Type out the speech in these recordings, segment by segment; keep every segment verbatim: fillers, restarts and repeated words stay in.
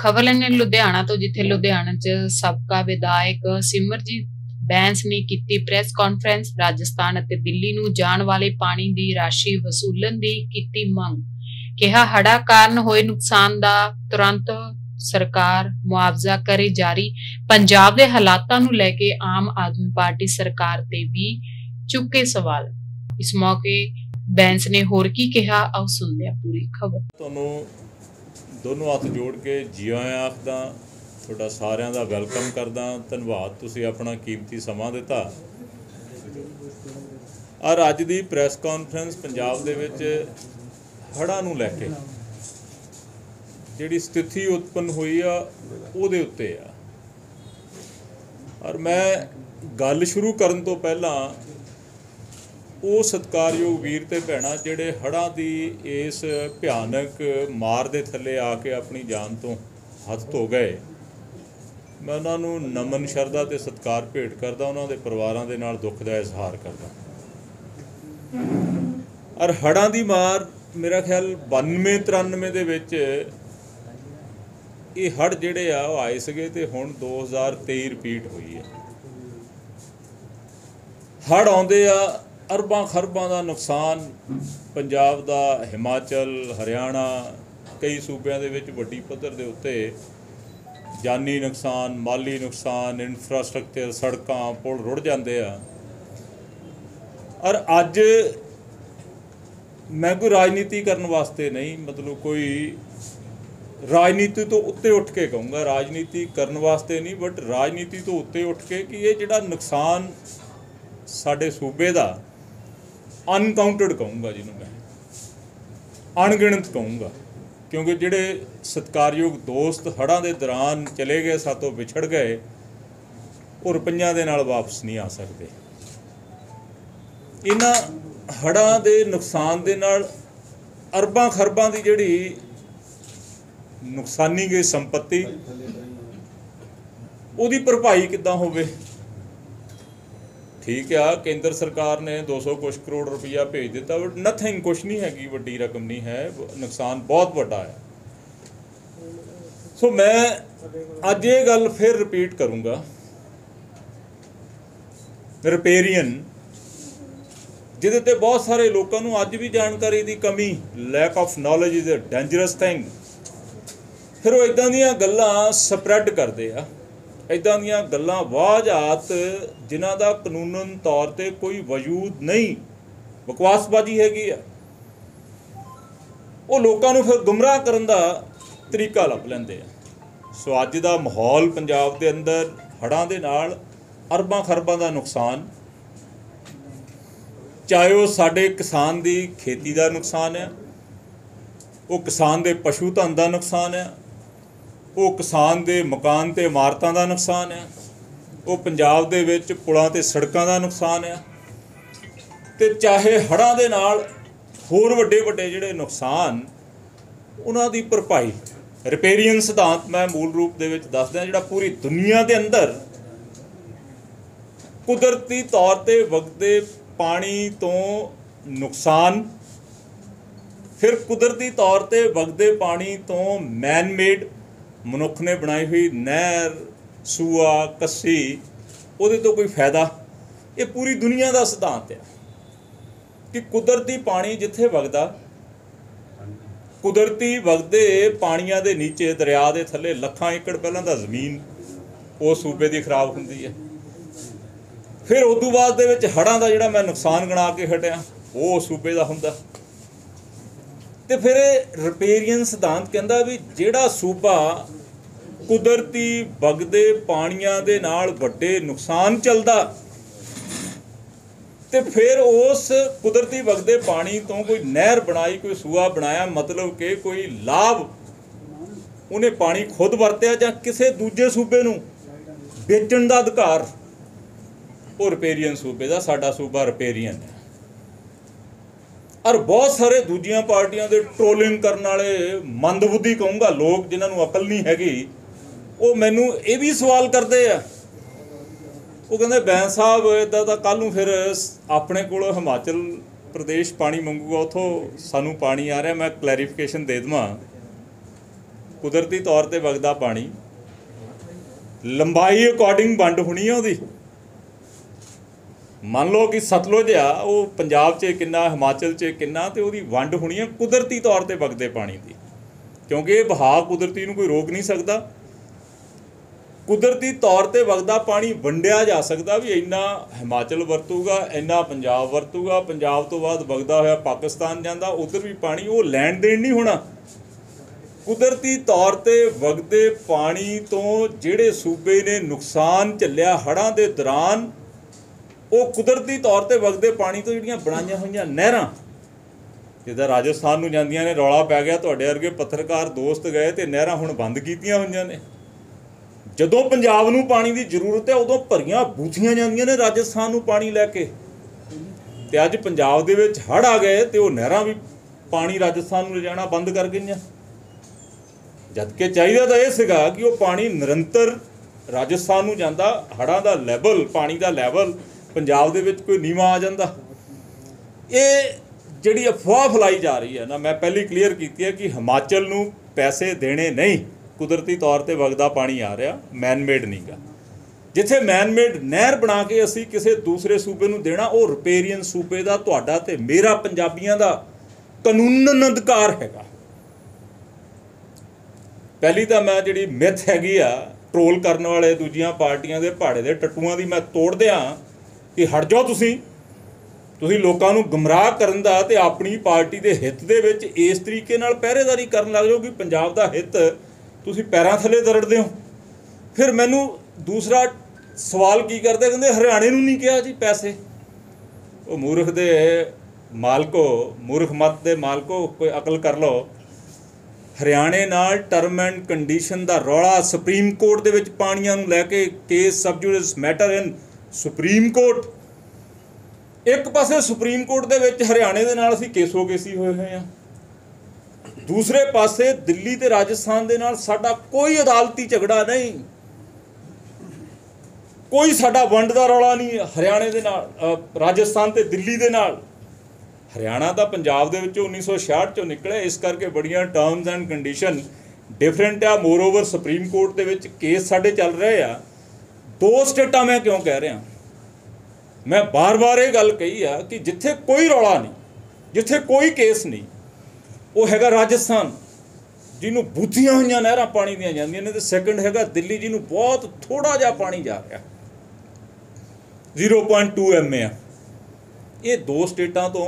खबर लेने लुधियाना तो जिथे लुधियाना च सबका विधायक सिमरजीत बैंस ने की प्रेस कॉन्फ्रेंस राजस्थान अते दिल्ली नू जाण वाले पानी दी राशि वसूलन दी कीती मंग। कहा हड़ा कारण होए नुकसान दा तुरंत सरकार मुआवजा करे जारी। पंजाब दे हालातां नू लेके आम आदमी पार्टी सरकार ते भी चुके सवाल। इस मौके बैंस ने होर की कहा, आओ सुनदे आ पूरी खबर। तुहानू दोनों हाथ जोड़ के जी आया आखदा, ਤੁਹਾਡਾ ਸਾਰਿਆਂ ਦਾ ਵੈਲਕਮ ਕਰਦਾ। ਧੰਨਵਾਦ ਤੁਸੀਂ ਆਪਣਾ ਕੀਮਤੀ ਸਮਾਂ ਦਿੱਤਾ। ਔਰ ਅੱਜ ਦੀ ਪ੍ਰੈਸ ਕਾਨਫਰੰਸ ਪੰਜਾਬ ਦੇ ਵਿੱਚ ਹੜ੍ਹਾਂ ਨੂੰ ਲੈ ਕੇ ਜਿਹੜੀ ਸਥਿਤੀ ਉਤਪੰਨ ਹੋਈ ਆ ਉਹਦੇ ਉੱਤੇ ਆ। ਔਰ ਮੈਂ ਗੱਲ ਸ਼ੁਰੂ ਕਰਨ ਤੋਂ ਪਹਿਲਾਂ ਉਹ ਸਤਿਕਾਰਯੋਗ ਵੀਰ ਤੇ ਭੈਣਾਂ ਜਿਹੜੇ ਹੜ੍ਹਾਂ ਦੀ ਇਸ ਭਿਆਨਕ ਮਾਰ ਦੇ ਥੱਲੇ ਆ ਕੇ ਆਪਣੀ ਜਾਨ ਤੋਂ ਹੱਥ ਧੋ ਗਏ, मैं उन्होंने नमन श्रद्धा ते सत्कार भेंट करदा, उन्होंने परिवारां दे नाल दुख दा इजहार करदा। और हड़ां दी मार मेरा ख्याल बानवे तिरानवे दे विच इह हड़ जिहड़े आ ओह आए सीगे ते हुण दो हज़ार तेई रिपीट होई है। हड़ आउंदे आ, अरबां खरबां दा नुकसान पंजाब दा, हिमाचल, हरियाणा, कई सूबियां दे विच वड्डी पद्धर दे उत्ते जानी नुकसान, माली नुकसान, इंफ्रास्ट्रक्चर, सड़कां, पुल रुड़ जाते हैं। और अज मैं कोई राजनीति करने वास्ते नहीं, मतलब कोई राजनीति तो उत्ते उठ के कहूँगा, राजनीति करने वास्ते नहीं, बट राजनीति तो उत्ते उठ के कि ये जिहड़ा नुकसान साडे सूबे दा अनकाउंटेड कहूँगा, जिन्हों मैं अणगिणत कहूँगा, क्योंकि जिहड़े सत्कारयोग दोस्त हड़ां दे दौरान चले गए, सातों विछड़ गए, वो रुपइयां दे नाल वापस नहीं आ सकते। इन्हां हड़ां दे नुकसान दे नाल अरबां खरबां दी जिहड़ी नुकसानी गई संपत्ति उहदी भरपाई किद्दां होवे। ठीक है, केंद्र सरकार ने दो सौ कुछ करोड़ रुपया भेज दिता, बट नथिंग कुछ नहीं हैगी, वड्डी रकम नहीं है, नुकसान बहुत वड्डा है। सो so, मैं अज ये गल फिर रिपीट करूँगा, रिपेरियन जिहदे ते बहुत सारे लोगों नूं अज भी जानकारी की कमी, lack of knowledge is a dangerous thing. फिर वो इदां दीआं गल्लां स्प्रैड करदे आ, इदां दीआं गल्लां वाजात जिन्हां दा कानूनन तौर ते कोई वजूद नहीं, बकवासबाजी हैगी आ। वो लोकां नूं फिर गुमराह करन दा तरीका लभ लैंदे आ। सो अज दा माहौल पंजाब दे अंदर हड़ां दे नाल अरबां खरबां दा नुकसान, चाहे वो साडे किसान दी खेती दा नुकसान है, वो किसान दे पशु धन दा नुकसान है, वो किसान दे मकान ते इमारतां दा नुकसान है, वो पंजाब दे विच पुलां ते सड़कां दा नुकसान है, ते चाहे हड़ां दे नाल होर वड्डे वड्डे जिहड़े नुकसान उन्हां दी भरपाई। रिपेरियन सिद्धांत मैं मूल रूप दे विच दसदा जिहड़ा पूरी दुनिया दे अंदर कुदरती तौर ते वगदे पानी तो नुकसान, फिर कुदरती तौर ते वगदे पानी तो मैनमेड मनुख ने बनाई हुई नहर, सूआ, कस्सी, उहदे तो कोई फायदा। ये पूरी दुनिया का सिद्धांत है कि कुदरती पानी जिथे वगदा, कुदरती वगदे पानिया के नीचे दरिया के थले लखां एकड़ पहलां दा जमीन उस सूबे की खराब होंदी है। फिर उस तों बाद दे विच हड़ां दा जिहड़ा मैं नुकसान गिणा के हटिया वो सूबे का होंदा। तो फिर रिपेरियन सिद्धांत कहता भी जिहड़ा सूबा कुदरती बगदे पानिया दे नाल वड्डे नुकसान चलदा, तो फिर उस कुदरती बगदे पानी तो कोई नहर बनाई, कोई सूआ बनाया, मतलब कि कोई लाभ उन्हें पानी खुद वरत्या जां किसी दूजे सूबे नूं बेचण दा अधिकार वो रिपेरियन सूबे दा। साडा सूबा रिपेरियन है। और बहुत सारे दूजिया पार्टिया के ट्रोलिंग करने वाले मंदबुद्धि कहूँगा लोग जिन्होंने अकल नहीं हैगी, वो मैनू ये भी सवाल करते हैं। वो कहते बैंस साहब इदा तो कल फिर अपने को हिमाचल प्रदेश पानी मंगूगा, उतों सानू पानी आ रहा। मैं क्लैरिफिकेशन दे देवां ਕੁਦਰਤੀ ਤੌਰ ਤੇ ਵਗਦਾ ਪਾਣੀ ਲੰਬਾਈ ਅਕੋਰਡਿੰਗ ਵੰਡ ਹੋਣੀ ਆ ਉਹਦੀ। मान लो कि सतलुज आ वो पंजाब च किन्ना, हिमाचल च किन्ना, तो वो वंड होनी है कुदरती तौर पर बगदे पानी की, क्योंकि बहा कुदरती कोई रोक नहीं सकता। कुदरती तौर पर बगदा पानी वंडिया जा सकता भी इन्ना हिमाचल वरतूगा, इन्ना पंजाब वरतूगा, पंजाब तो बाद बगदा होया पाकिस्तान जाता, उधर भी पानी वो लैण देण नहीं होना। कुदरती तौर पर बगदे पानी तो जिहड़े सूबे ने नुकसान झल्लिया हड़ां दे दौरान, वो कुदरती तौर पर वगदे पानी तो जिहड़ियां बनाईयां होईयां नहरां जिद्दां राजस्थान नूं जांदियां ने, रौला पै गया, तुहाडे वर्गे पत्रकार दोस्त गए तो नहरां हुण बंद कीतीयां होईयां ने। जदों पंजाब नूं पानी की जरूरत है उदों भरीयां बूथियां जांदियां ने राजस्थान नूं पानी लैके, ते अज पंजाब दे विच हड़ आ गए तो वह नहरां भी पानी राजस्थान नूं लिजाणा बंद कर गईयां, जदकि चाहीदा तां इह सीगा कि वह पानी निरंतर राजस्थान नूं जांदा। हड़ां दा लेवल, पानी दा लेवल पंजाब दे विच कोई नीवा आ जाता। ये जिहड़ी अफवाह फैलाई जा रही है ना, मैं पहली क्लीयर कीती है कि हिमाचल नूं पैसे देने नहीं, कुदरती तौर पर वगदा पानी आ रहा, मैनमेड नहीं गा। जिथे मैनमेड नहर बना के असी किसी दूसरे सूबे नूं देना, वो रिपेरियन सूबे का, तुहाडा ते मेरा, पंजाबियों का कानूनन अधिकार हैगा। पहली तो मैं जिहड़ी मिथ हैगी आ ट्रोल करने वाले दूजियां पार्टियां के भाड़े के टट्टूआं की मैं तोड़ दियां कि हट जाओ तुसीं, तुसीं लोकां नूं गमराह करन दा ते अपनी पार्टी के हित दे विच इस तरीके नाल पहरेदारी करन लग जाओ कि पंजाब का हित तुसीं पैरां थले दरड़दे हो। फिर मैनू दूसरा सवाल की करदे, कहंदे हरियाणे नूं नहीं किया जी पैसे। वो मूर्ख दे मालको, मूर्ख मत दे मालको, कोई अकल कर लो। हरियाणे नाल टर्म एंड कंडीशन का रौला, सुप्रीम कोर्ट दे विच पाणियां नूं लैके case sub judice matter in supreme court. एक पासे सुप्रीम कोर्ट दे विच हरियाणे दे नाल असीं केसो केसी होए होए हां, दूसरे पासे दिल्ली ते राजस्थान दे नाल साडा कोई अदालती झगड़ा नहीं, कोई साडा वंड दा रौला नहीं हरियाणे दे नाल, राजस्थान ते दिल्ली दे नाल। हरियाणा दा पंजाब दे विचों उन्नीस सौ छियाहठ चों निकले, इस करके बड़ियां टर्म्स एंड कंडीशन डिफरेंट आ। मोरओवर सुप्रीम कोर्ट दे विच केस साडे चल रहे आ। दो स्टेटा मैं क्यों कह रहा, मैं बार बार ये गल कही है कि जिथे कोई रौला नहीं, जिथे कोई केस नहीं, वो हैगा राजस्थान जिन्हों बुद्धियां हुई नहर पानी दी जांदियां ने, तो सैकेंड हैगा दिल्ली जिन्हों बहुत थोड़ा जा पानी जा रहा, zero point two M A. ये दो स्टेटा तो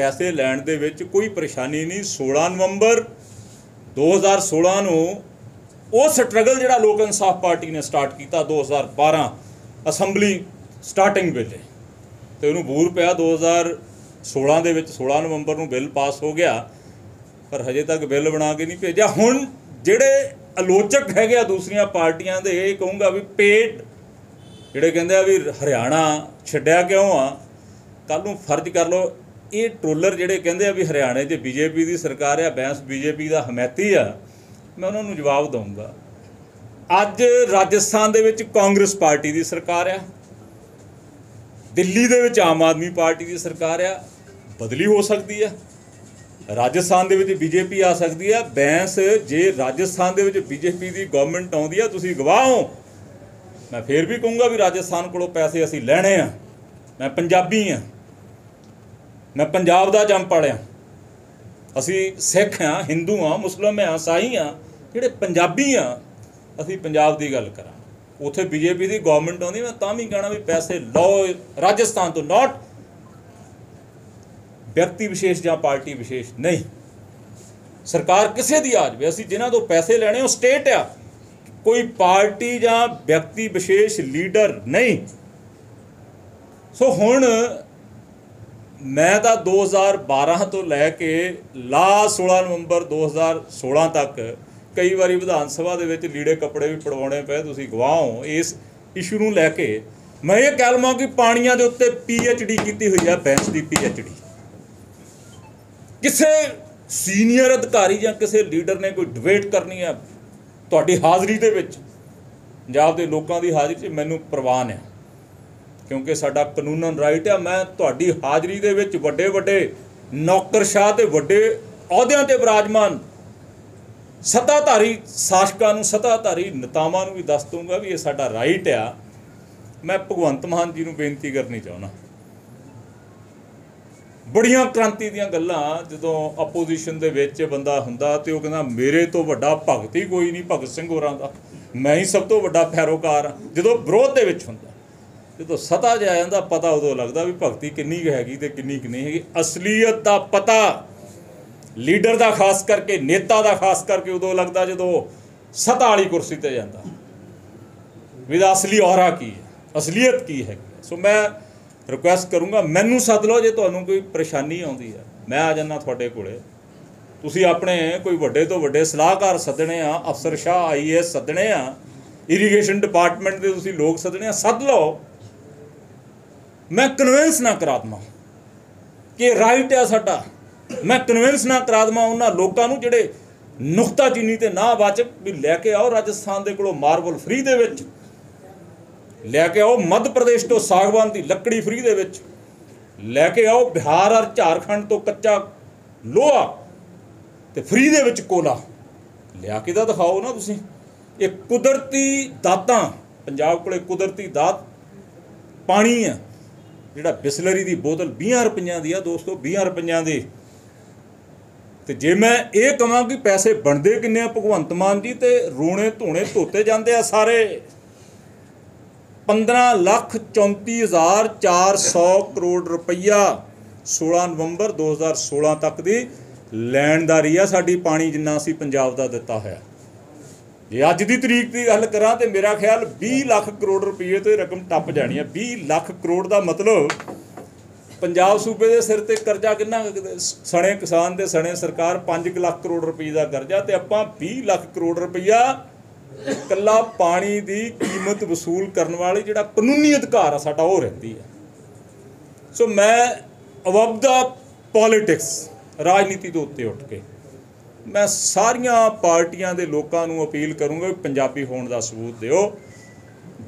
पैसे लैण दे विच कोई परेशानी नहीं। सोलह नवंबर दो हज़ार सोलह नूं वो स्ट्रगल जिहड़ा लोक इंसाफ पार्टी ने स्टार्ट किया दो हज़ार बारह असंबली स्टार्टिंग वेले, तो उन्होंने बूर पाया दो हज़ार सोलह दे विच सोलह नवंबर को बिल पास हो गया, पर हजे तक बिल बना के नहीं भेजा। हुण जिहड़े आलोचक हैगे दूसरिया पार्टियां दे, ये कहूँगा भी पेट जिहड़े कहिंदे आ भी हरियाणा छड्डिया क्यों आ, कल नूं फर्ज कर लो ये ट्रोलर जिहड़े कहिंदे आ भी हरियाणे 'च बीजेपी दी सरकार आ, बैंस बीजेपी दा हमायती आ, मैं उन्होंने जवाब दूंगा। अज राजस्थान दे विच कांग्रेस पार्टी की सरकार आ, दिल्ली दे विच आम आदमी पार्टी की सरकार आ, बदली हो सकती है, राजस्थान दे विच बीजेपी आ सकती है। बैंस जे राजस्थान दे विच बीजेपी की गवर्नमेंट आउंदी आ, तुसीं गवाह हो। मैं फिर भी कहूँगा भी राजस्थान कोलों पैसे असीं लैणे आ, मैं पंजाबी हाँ, मैं पंजाब दा जमपड़ हाँ, असीं सिख हाँ, हिंदू हाँ, मुस्लिम हाँ, ईसाई हाँ, ਜਿਹੜੇ ਪੰਜਾਬੀ ਆ, ਅਸੀਂ ਪੰਜਾਬ ਦੀ ਗੱਲ ਕਰਾਂ। ਉੱਥੇ ਬੀਜੇਪੀ ਦੀ ਗਵਰਨਮੈਂਟ ਆਉਂਦੀ, ਮੈਂ ਤਾਂ ਵੀ ਕਹਿਣਾ ਵੀ ਪੈਸੇ ਲਓ ਰਾਜਸਥਾਨ ਤੋਂ, ਨਾਟ ਵਿਅਕਤੀ ਵਿਸ਼ੇਸ਼ ਜਾਂ ਪਾਰਟੀ ਵਿਸ਼ੇਸ਼ ਨਹੀਂ, ਸਰਕਾਰ ਕਿਸੇ ਦੀ ਆ ਜਾਵੇ। ਅਸੀਂ ਜਿਨ੍ਹਾਂ ਤੋਂ ਪੈਸੇ ਲੈਣੇ ਉਹ ਸਟੇਟ ਆ, ਕੋਈ ਪਾਰਟੀ ਜਾਂ ਵਿਅਕਤੀ ਵਿਸ਼ੇਸ਼ ਲੀਡਰ ਨਹੀਂ। ਸੋ ਹੁਣ ਮੈਂ ਤਾਂ ਦੋ ਹਜ਼ਾਰ ਬਾਰ੍ਹਾਂ ਤੋਂ ਲੈ ਕੇ ਲਾ ਸੋਲ੍ਹਾਂ ਨਵੰਬਰ ਦੋ ਹਜ਼ਾਰ ਸੋਲ੍ਹਾਂ ਤੱਕ कई बार विधान सभा के लीड़े कपड़े भी पड़वाने पे, तुसीं गवाह हो। इस इशू नूं लैके मैं ये कह लवां कि पाणियां दे उत्ते पी एच डी की हुई है बैंस की, पी एच डी किसी सीनियर अधिकारी या किसी लीडर ने कोई डिबेट करनी है तुहाडी हाज़री दे विच, पंजाब दे लोकां दी हाज़री च मैनूं प्रवान है, क्योंकि साडा कानूनन राइट है। मैं तुहाडी हाज़री दे विच वड्डे वड्डे नौकरशाह ते वड्डे अहुदियां ते विराजमान सत्ताधारी शासकों नूं सत्ताधारी नेतावां नूं भी दस दूंगा भी ये साडा राइट आ। मैं भगवंत मान जी नूं बेनती करनी चाहुंदा, बड़िया क्रांति दीआं गल्लां जदों अपोजिशन दे विच बंदा हुंदा ते ओह कहंदा मेरे तो वड्डा भगत ही कोई नहीं, भगत सिंह होरां दा मैं ही सब तो वड्डा पैरोकार। जदों विरोध दे विच हुंदा, जदों सता जा जांदा पता उदों लगदा भी भगती किन्नी क हैगी ते किन्नी क नहीं हैगी। असलीयत दा पता लीडर दा खास करके नेता दा खास करके उदों लगदा जदों सता वाली कुर्सी ते जांदा भी दा असली औरा की है, असलीयत की है। सो मैं रिक्वेस्ट करूँगा, मैनू सद लो जे तुहानू कोई परेशानी आती है, मैं आ जाना थोड़े कोले। तुसी अपने कोई वड्डे तो वड्डे सलाहकार सदने आ, अफसर शाह आई ए एस सदने आ, इरीगेशन डिपार्टमेंट के तुसी लोग सदने आ, सद लो। मैं कन्विंस ना करा देवां कि राइट है साडा, मैं कन्विंस ना करा देवां उन्हां लोकां नू जिहड़े नुक्ताचीनी ते ना वाचक भी लैके आओ राजस्थान दे कोलों मार्बल फ्री दे विच लैके आओ, मध्य प्रदेश तो सागवान की लकड़ी फ्री दे विच लैके आओ, बिहार और झारखंड तो कच्चा लोहा तो फ्री दे विच कोला लिया के तो दिखाओ ना। तुसीं ये कुदरती दातां पंजाब कोले कुदरती दात पानी है, जिहड़ा बिसलरी की बोतल बीस रुपइयां दी आ दोस्तों, बीस रुपइयां दी। तो जे मैं ये कहां कि पैसे बनते किन्ने भगवंत मान जी तो रोणे धोणे धोते जाते हैं सारे। पंद्रह लख चौंती हज़ार चार सौ करोड़ रुपया सोलह नवंबर दो हज़ार सोलह तक की लैणदारी है साड़ी पानी जिन्ना असी पंजाब का दिता है। जे अज की तरीक की गल करा तो मेरा ख्याल बीस लख करोड़ रुपये तो रकम टप जानी है। बीस लख करोड़ का मतलब पंजाब सूबे के सिर पर करजा किन्ना सने किसान के सने सरकार पाँच लख करोड़ रुपये का करजा, तो आपां बीस लख करोड़ रुपया कला पानी की कीमत वसूल करने वाली जिहड़ा कानूनी अधिकार है साडा वो रहती है। सो मैं अवबदा पॉलिटिक्स राजनीति के उत्ते उठ के मैं सारिया पार्टियां दे लोकां नूं अपील करूँगा पंजाबी होण दा सबूत दिओ।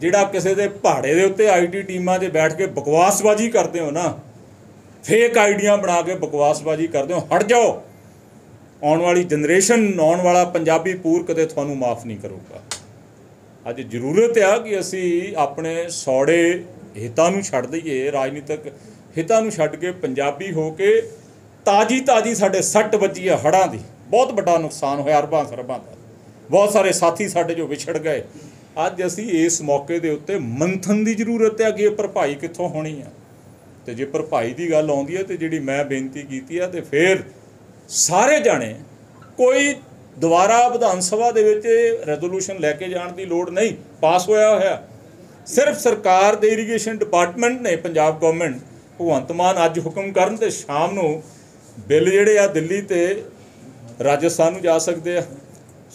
जिहड़ा किसी दे पहाड़े दे उत्ते आई टी टीमां 'च बैठ के बकवासबाजी करदे हो ना, फेक आइडिया बना के बकवासबाजी करदे हो, हट जाओ। आने वाली जनरेशन आने वाला पंजाबी पूर कदे तुहानू माफ़ नहीं करूँगा। अज जरूरत है कि असी अपने सौड़े हितां नू छड्ड दईए, राजनीतिक हितां नू छड्ड के पंजाबी हो के ताज़ी ताज़ी साढ़े सट बजी है हड़ां दी, बहुत बड़ा नुकसान होया अरबां खरबां का, बहुत सारे साथी साढ़े जो विछड़ गए। अज असी इस मौके दे उत्ते मंथन की जरूरत है कि भरपाई कित्थों होनी है। तो जे भरपाई की गल आउंदी है तो जिहड़ी मैं बेनती कीती है तो फिर सारे जाने कोई दुबारा विधान सभा दे विच रेजोल्यूशन लैके जाण दी लोड़ नहीं, पास होया होया। सिर्फ सरकार दे इरीगेशन डिपार्टमेंट ने पंजाब गवर्नमेंट भगवंत मान अज हुकम करन ते शाम नूं बिल जिहड़े आ दिल्ली ते राजस्थान नूं जा सकदे आ।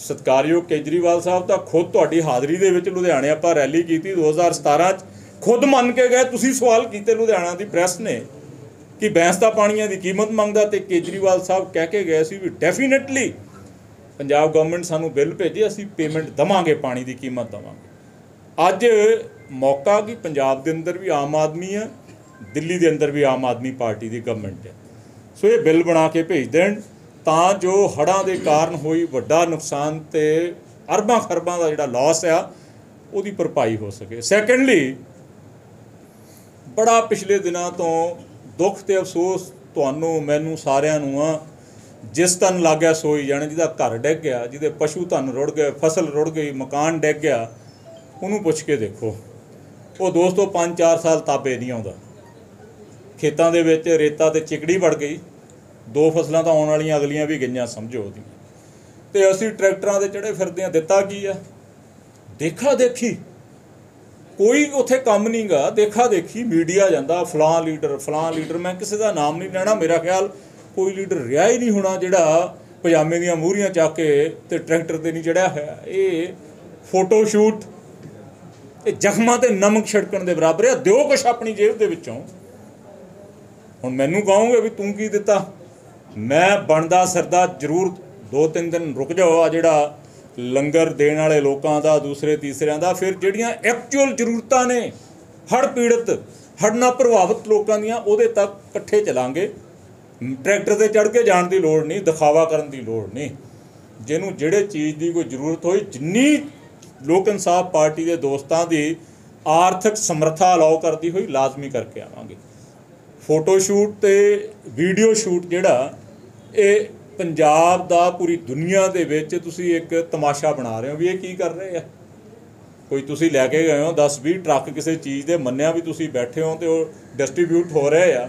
सत्कारयोग केजरीवाल साहब तां खुद तुहाडी हाज़री दे विच लुधियाणे आपां रैली कीती दो हज़ार सतारां च, खुद मन के गए। तुसीं सवाल कीते लुधियाणा दी प्रैस ने कि बैंस का पानिया की कीमत मंगता, तो केजरीवाल साहब कह के गए सी भी डेफिनेटली पंजाब गवर्नमेंट सानू बिल भेजे असी पेमेंट देवांगे, पानी की कीमत देवांगे। अज मौका कि पंजाब के अंदर भी आम आदमी है, दिल्ली के अंदर भी आम आदमी पार्टी की गवर्नमेंट है। सो ये बिल बना के भेज देण तां जो हड़ां के कारण होई वड्डा नुकसान तो अरबां खरबां का जिहड़ा लॉस आ उसदी भरपाई हो सके। सैकेंडली बड़ा पिछले दिनों तो दुख तो अफसोस तुहानू मैनू सारिआं नूं आ, जिस तन लग गया सोई जाने, जिहदा घर डिग गया, जिहदे पशु धन रुड़ गए, फसल रुड़ गई, मकान डिग गया, उहनूं पुछ के देखो। वो दोस्तों पाँच चार साल ताबे नहीं आउंदा, खेतां दे विच रेता ते चिकड़ी वड़ गई, दो फसलां तां आउण वालियां अगलियां भी गईयां समझो दी। ते असीं ट्रैक्टरां ते चढ़े फिरदे आ, दित्ता की आ देखा देखी, कोई उत्थे काम नहीं गा। देखा देखी मीडिया जाता फलां लीडर फलां लीडर, मैं किसी का नाम नहीं लैना, मेरा ख्याल कोई लीडर रिहा ही नहीं होना जिहड़ा पजामे दीयां मूहरियां चक के ते ट्रैक्टर ते नहीं चढ़िया होया। ये फोटोशूट ये जख्मां ते नमक छिड़कण दे बराबर है। दिओ कुछ अपनी जेब दे विचों। हुण मैनूं कहोगे भी तूं की दित्ता, मैं बनदा सरदा जरूर दो तीन दिन रुक जाओ आ जिहड़ा लंगर देने वाले लोगों का दूसरे तीसरों का, फिर जिहड़ियां एक्चुअल जरूरतां ने हड़ पीड़ित हड़ नाल प्रभावित लोगों दीयां उहदे तक कट्ठे चलांगे। ट्रैक्टर ते चढ़ के जाण दी लोड़ नहीं, दिखावा करन दी लोड़ नहीं। जिन्हों जिड़े चीज़ की कोई जरूरत होई जिन्नी लोक इंसाफ पार्टी के दोस्तों की आर्थिक समर्था अलाउ करती हुई लाजमी करके आवांगे। फोटोशूट ते वीडियो शूट जिहड़ा ये पंजाब दा पूरी दुनिया दे विच तुसी एक तमाशा बना रहे हो भी ये की कर रहे हैं। कोई तुसी लैके गए हो दस भी ट्रक किसी चीज़ के मन्निया भी तुसी बैठे हो तो डिस्ट्रीब्यूट हो रहे हैं,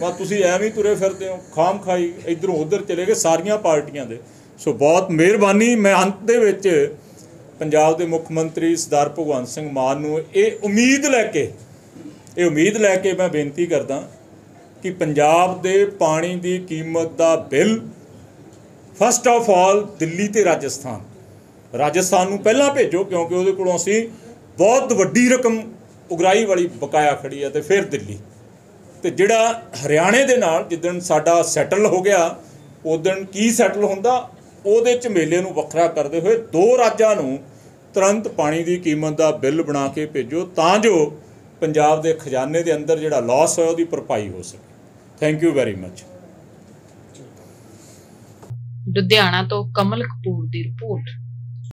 मैं तुसी एवें तुरे फिरते हो खाम खाई इधरों उधर चले गए सारियां पार्टियां दे। सो बहुत मेहरबानी, मैं अंत दे विच पंजाब दे मुख्य मंत्री सरदार भगवंत सिंह मान नूं इह उम्मीद लैके ये उम्मीद लैके मैं बेनती करदा कि पंजाब दे पानी दी कीमत दा bill first of all Delhi ते राजस्थान राजस्थान नूं पहला भेजो क्योंकि उहदे कोलों असीं बहुत वड्डी रकम उगराई वाली बकाया खड़ी है, तो फिर दिल्ली ते जिहड़ा हरियाणे दे नाल जिदन साडा सैटल हो गया उदन की सैटल हुंदा ਉਹਦੇ ਝਮੇਲੇ ਨੂੰ ਵੱਖਰਾ ਕਰਦੇ ਹੋਏ ਦੋ ਰਾਜਾਂ ਨੂੰ ਤੁਰੰਤ ਪਾਣੀ ਦੀ ਕੀਮਤ ਦਾ ਬਿੱਲ ਬਣਾ ਕੇ ਭੇਜੋ ਤਾਂ ਜੋ ਪੰਜਾਬ ਦੇ ਖਜ਼ਾਨੇ ਦੇ ਅੰਦਰ ਜਿਹੜਾ ਲਾਸ ਹੋਇਆ ਉਹਦੀ ਭਰਪਾਈ ਹੋ ਸਕੇ। Thank you very much. Ludhiana ਤੋਂ ਕਮਲ ਕਪੂਰ ਦੀ ਰਿਪੋਰਟ।